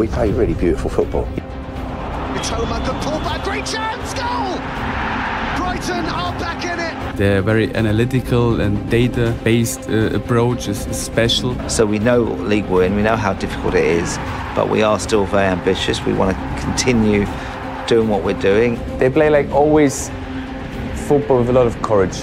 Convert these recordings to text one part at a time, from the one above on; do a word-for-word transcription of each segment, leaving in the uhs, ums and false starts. We play really beautiful football. Mitoma could pull back, great chance, goal! Brighton are back in it. Their very analytical and data-based uh, approach is, is special. So we know what league we're in, we know how difficult it is, but we are still very ambitious. We want to continue doing what we're doing. They play like always football with a lot of courage,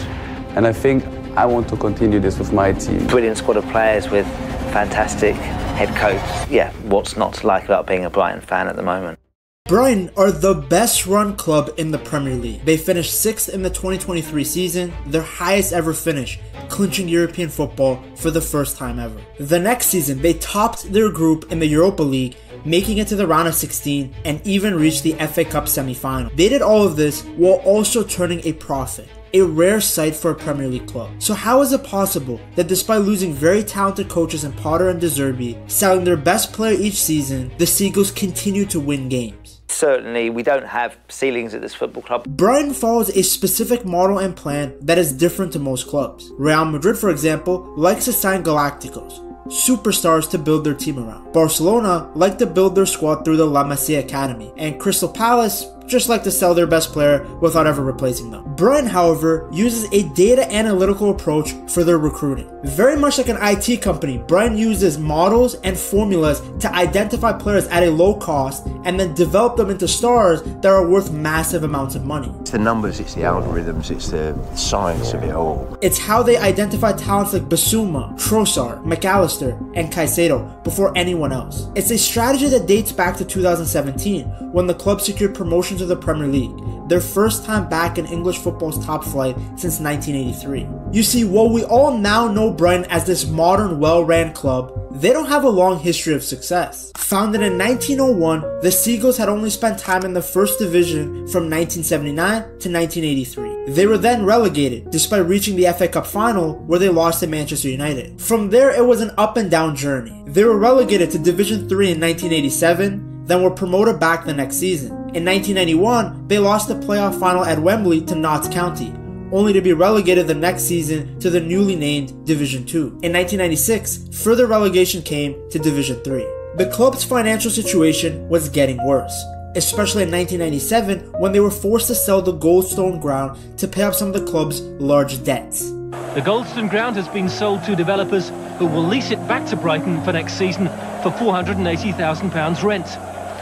and I think I want to continue this with my team. Brilliant squad of players with fantastic head coach. Yeah, what's not to like about being a Brighton fan at the moment? Brighton are the best run club in the Premier League. They finished sixth in the twenty twenty-three season, their highest ever finish, clinching European football for the first time ever. The next season, they topped their group in the Europa League, making it to the round of sixteen and even reached the F A Cup semi-final. They did all of this while also turning a profit, a rare sight for a Premier League club. So how is it possible that despite losing very talented coaches in Potter and De Zerbi, selling their best player each season, the Seagulls continue to win games? Certainly, we don't have ceilings at this football club. Brighton follows a specific model and plan that is different to most clubs. Real Madrid, for example, likes to sign Galacticos, superstars to build their team around. Barcelona like to build their squad through the La Masia Academy, and Crystal Palace just like to sell their best player without ever replacing them. Brighton, however, uses a data analytical approach for their recruiting. Very much like an I T company, Brighton uses models and formulas to identify players at a low cost and then develop them into stars that are worth massive amounts of money. It's the numbers, it's the algorithms, it's the science of it all. It's how they identify talents like Bissouma, Trossard, McAllister, and Caicedo before anyone else. It's a strategy that dates back to two thousand seventeen when the club secured promotion of the Premier League, their first time back in English football's top flight since nineteen eighty-three. You see, while we all now know Brighton as this modern, well-ran club, they don't have a long history of success. Founded in nineteen oh one, the Seagulls had only spent time in the first division from nineteen seventy-nine to nineteen eighty-three. They were then relegated, despite reaching the F A Cup final where they lost to Manchester United. From there, it was an up and down journey. They were relegated to Division three in nineteen eighty-seven, then were promoted back the next season. In nineteen ninety-one, they lost the playoff final at Wembley to Notts County, only to be relegated the next season to the newly named Division two. In nineteen ninety-six, further relegation came to Division three. The club's financial situation was getting worse, especially in nineteen ninety-seven when they were forced to sell the Goldstone Ground to pay off some of the club's large debts. The Goldstone Ground has been sold to developers who will lease it back to Brighton for next season for four hundred and eighty thousand pounds rent.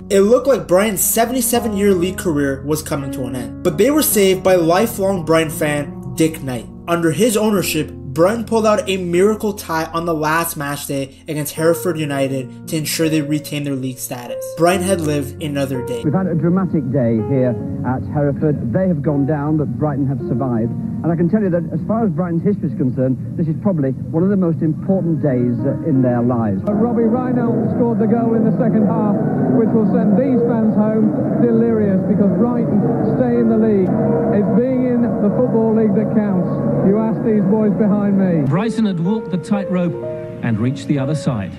It looked like Brighton's seventy-seven year league career was coming to an end, but they were saved by lifelong Brighton fan Dick Knight. Under his ownership, Brighton pulled out a miracle tie on the last match day against Hereford United to ensure they retained their league status. Brighton had lived another day. We've had a dramatic day here at Hereford. They have gone down, but Brighton have survived. And I can tell you that as far as Brighton's history is concerned, this is probably one of the most important days in their lives. Robbie Reinelle scored the goal in the second half, which will send these fans home delirious because Brighton stay in the league. It's being in the Football League that counts. You ask these boys behind me. Brighton had walked the tightrope and reached the other side.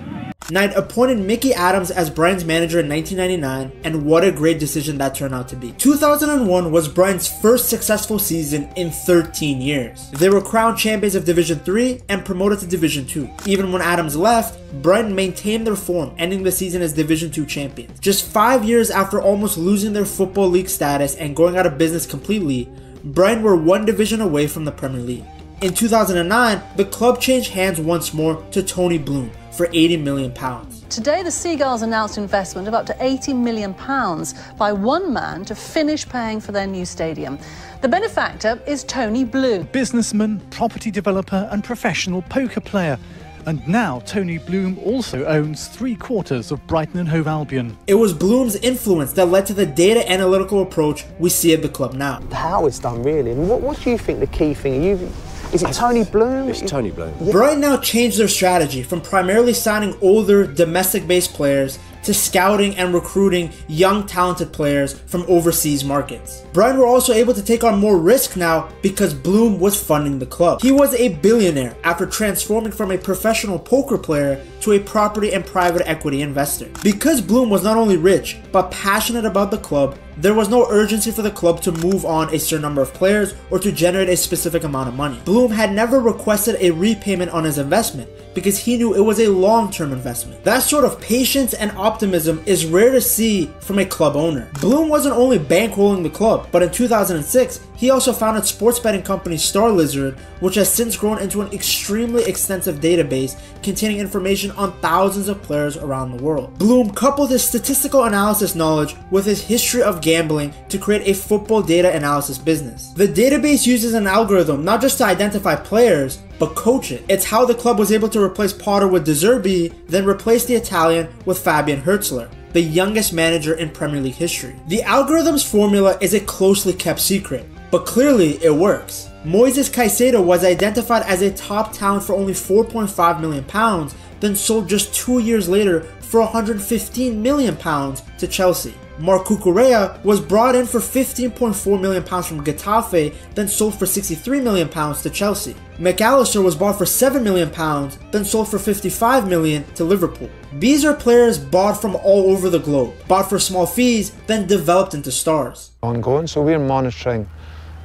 Knight appointed Mickey Adams as Brighton's manager in nineteen ninety-nine, and what a great decision that turned out to be. two thousand one was Brighton's first successful season in thirteen years. They were crowned champions of Division three and promoted to Division two. Even when Adams left, Brighton maintained their form, ending the season as Division two champions. Just five years after almost losing their Football League status and going out of business completely, Brighton were one division away from the Premier League. In two thousand nine, the club changed hands once more to Tony Bloom for eighty million pounds. Today, the Seagulls announced investment of up to eighty million pounds by one man to finish paying for their new stadium. The benefactor is Tony Bloom. Businessman, property developer and professional poker player. And now Tony Bloom also owns three quarters of Brighton and Hove Albion. It was Bloom's influence that led to the data analytical approach we see at the club now. How it's done, really. I mean, what, what do you think the key thing? You, is it Tony Bloom? It's Tony Bloom. Yeah. Brighton now changed their strategy from primarily signing older domestic-based players to scouting and recruiting young talented players from overseas markets. Brighton were also able to take on more risk now because Bloom was funding the club. He was a billionaire after transforming from a professional poker player to a property and private equity investor. Because Bloom was not only rich but passionate about the club, there was no urgency for the club to move on a certain number of players or to generate a specific amount of money. Bloom had never requested a repayment on his investment because he knew it was a long-term investment. That sort of patience and optimism is rare to see from a club owner. Bloom wasn't only bankrolling the club, but in two thousand six, he also founded sports betting company Star Lizard, which has since grown into an extremely extensive database containing information on thousands of players around the world. Bloom coupled his statistical analysis knowledge with his history of gambling to create a football data analysis business. The database uses an algorithm not just to identify players, but coach it. It's how the club was able to replace Potter with De Zerbi, then replace the Italian with Fabian Hürzeler, the youngest manager in Premier League history. The algorithm's formula is a closely kept secret, but clearly it works. Moises Caicedo was identified as a top talent for only four point five million pounds, then sold just two years later for one hundred fifteen million pounds to Chelsea. Marc Cucurella was brought in for fifteen point four million pounds from Getafe, then sold for sixty-three million pounds to Chelsea. McAllister was bought for seven million pounds, then sold for fifty-five million to Liverpool. These are players bought from all over the globe, bought for small fees, then developed into stars. Ongoing, so we're monitoring,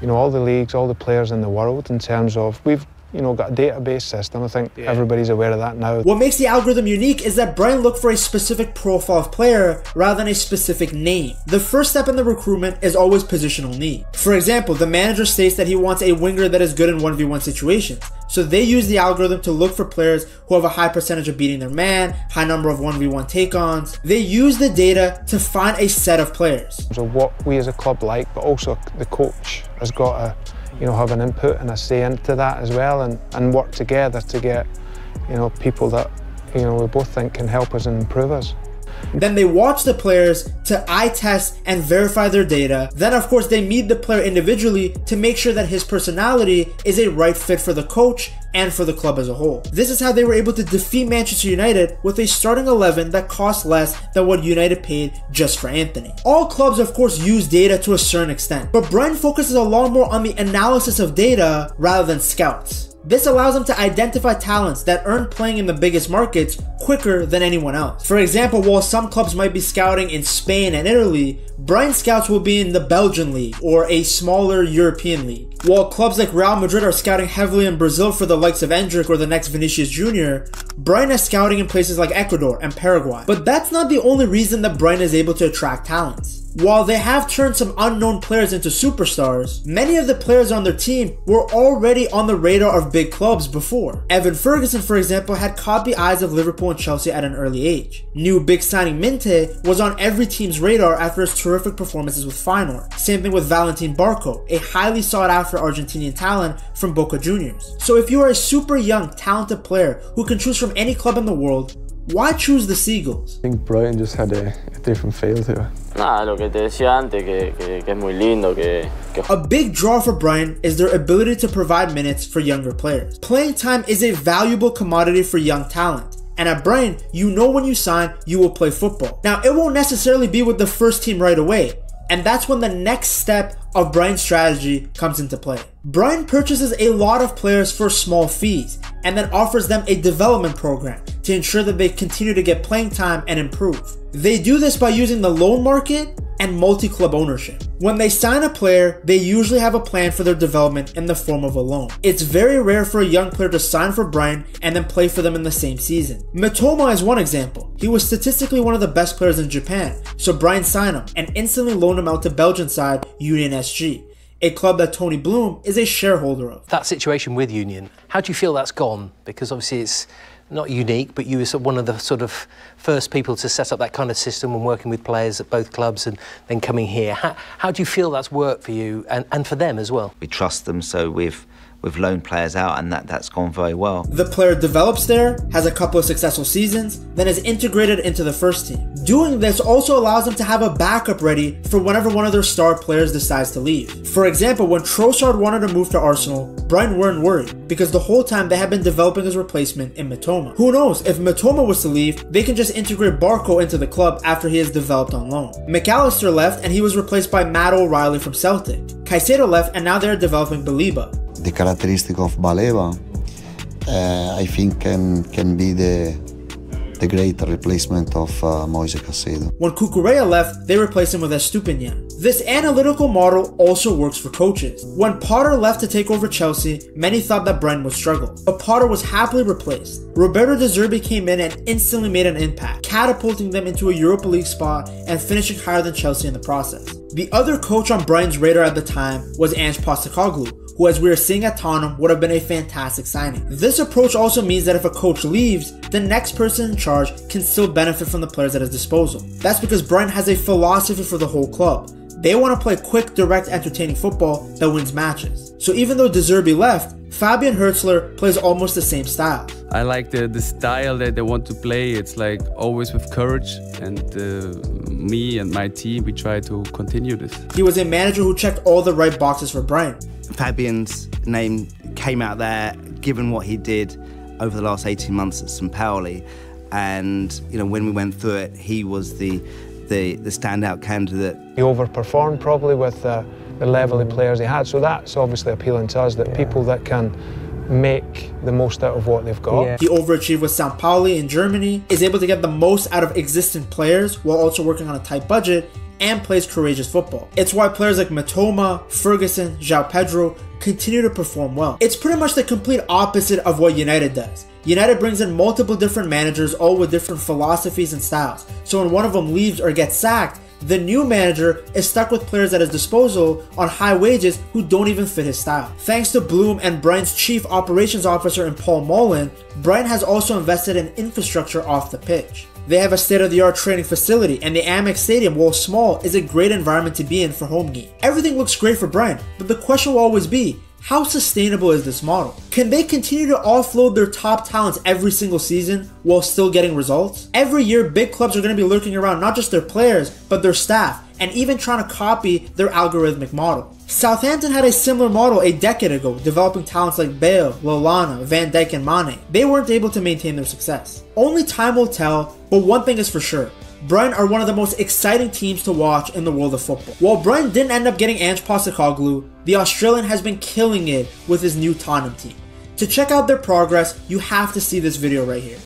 you know, all the leagues, all the players in the world in terms of we've you know, got a database system. I think yeah. everybody's aware of that now. What makes the algorithm unique is that Brian looked for a specific profile of player rather than a specific name. The first step in the recruitment is always positional need. For example, the manager states that he wants a winger that is good in one v one situations. So they use the algorithm to look for players who have a high percentage of beating their man, high number of one v one take-ons. They use the data to find a set of players. So what we as a club like, but also the coach has got a you know, have an input and a say into that as well, and, and work together to get, you know, people that, you know, we both think can help us and improve us. Then they watch the players to eye test and verify their data. Then of course they meet the player individually to make sure that his personality is a right fit for the coach and for the club as a whole. This is how they were able to defeat Manchester United with a starting eleven that cost less than what United paid just for Anthony. All clubs of course use data to a certain extent, but Brighton focuses a lot more on the analysis of data rather than scouts. This allows them to identify talents that earn playing in the biggest markets quicker than anyone else. For example, while some clubs might be scouting in Spain and Italy, Brighton scouts will be in the Belgian league or a smaller European league. While clubs like Real Madrid are scouting heavily in Brazil for the likes of Endrick or the next Vinicius Junior, Brighton is scouting in places like Ecuador and Paraguay. But that's not the only reason that Brighton is able to attract talents. While they have turned some unknown players into superstars, many of the players on their team were already on the radar of big clubs before. Evan Ferguson, for example, had caught the eyes of Liverpool and Chelsea at an early age. New big signing Mente was on every team's radar after his terrific performances with Feyenoord. Same thing with Valentin Barco, a highly sought-after Argentinian talent from Boca Juniors. So if you are a super young, talented player who can choose from any club in the world, why choose the Seagulls? I think Brighton just had a, a different feel to it. Nah, lo que te decía antes, que, que, que es muy lindo, que, que... A big draw for Brighton is their ability to provide minutes for younger players. Playing time is a valuable commodity for young talent. And at Brighton, you know when you sign, you will play football. Now, it won't necessarily be with the first team right away. And that's when the next step of Brighton's strategy comes into play. Brighton purchases a lot of players for small fees and then offers them a development program to ensure that they continue to get playing time and improve. They do this by using the loan market and multi-club ownership. When they sign a player, they usually have a plan for their development in the form of a loan. It's very rare for a young player to sign for Brighton and then play for them in the same season. Mitoma is one example. He was statistically one of the best players in Japan, so Brighton signed him and instantly loaned him out to Belgian side Union S G, a club that Tony Bloom is a shareholder of. That situation with Union, how do you feel that's gone? Because obviously it's not unique, but you were one of the sort of first people to set up that kind of system and working with players at both clubs and then coming here. How, how do you feel that's worked for you and, and for them as well? We trust them, so we've we've loaned players out and that, that's gone very well. The player develops there, has a couple of successful seasons, then is integrated into the first team. Doing this also allows them to have a backup ready for whenever one of their star players decides to leave. For example, when Trossard wanted to move to Arsenal, Brighton weren't worried because the whole time they had been developing his replacement in Mitoma. Who knows, if Mitoma was to leave, they can just integrate Barco into the club after he is developed on loan. McAllister left and he was replaced by Matt O'Reilly from Celtic. Caicedo left and now they're developing Beliba. The characteristic of Beliba, uh, I think, can, can be the, the great replacement of uh, Moises Caicedo. When Cucurella left, they replaced him with Estupiñán. This analytical model also works for coaches. When Potter left to take over Chelsea, many thought that Brenn would struggle, but Potter was happily replaced. Roberto De Zerbi came in and instantly made an impact, catapulting them into a Europa League spot and finishing higher than Chelsea in the process. The other coach on Brighton's radar at the time was Ange Postacoglu, who, as we are seeing at Tottenham, would have been a fantastic signing. This approach also means that if a coach leaves, the next person in charge can still benefit from the players at his disposal. That's because Brighton has a philosophy for the whole club. They want to play quick, direct, entertaining football that wins matches. So even though De Zerbi left, Fabian Hürzeler plays almost the same style. I like the, the style that they want to play. It's like always with courage, and uh, me and my team, we try to continue this. He was a manager who checked all the right boxes for Brighton. Fabian's name came out there, given what he did over the last eighteen months at Saint Pauli, and you know, when we went through it, he was the the, the standout candidate. He overperformed probably with uh, the level of players he had, so that's obviously appealing to us, that yeah. people that can make the most out of what they've got. Yeah. He overachieved with Saint Pauli in Germany, is able to get the most out of existing players while also working on a tight budget, and plays courageous football. It's why players like Mitoma, Ferguson, João Pedro continue to perform well. It's pretty much the complete opposite of what United does. United brings in multiple different managers, all with different philosophies and styles. So when one of them leaves or gets sacked, the new manager is stuck with players at his disposal on high wages who don't even fit his style. Thanks to Bloom and Brighton's chief operations officer in Paul Mullen, Brighton has also invested in infrastructure off the pitch. They have a state-of-the-art training facility, and the Amex Stadium, while small, is a great environment to be in for home games. Everything looks great for Brighton, but the question will always be, how sustainable is this model? Can they continue to offload their top talents every single season while still getting results? Every year, big clubs are going to be lurking around not just their players, but their staff, and even trying to copy their algorithmic model. Southampton had a similar model a decade ago, developing talents like Bale, Lallana, Van Dijk, and Mane. They weren't able to maintain their success. Only time will tell, but one thing is for sure. Brighton are one of the most exciting teams to watch in the world of football. While Brighton didn't end up getting Ange Postecoglou, the Australian has been killing it with his new Tottenham team. To check out their progress, you have to see this video right here.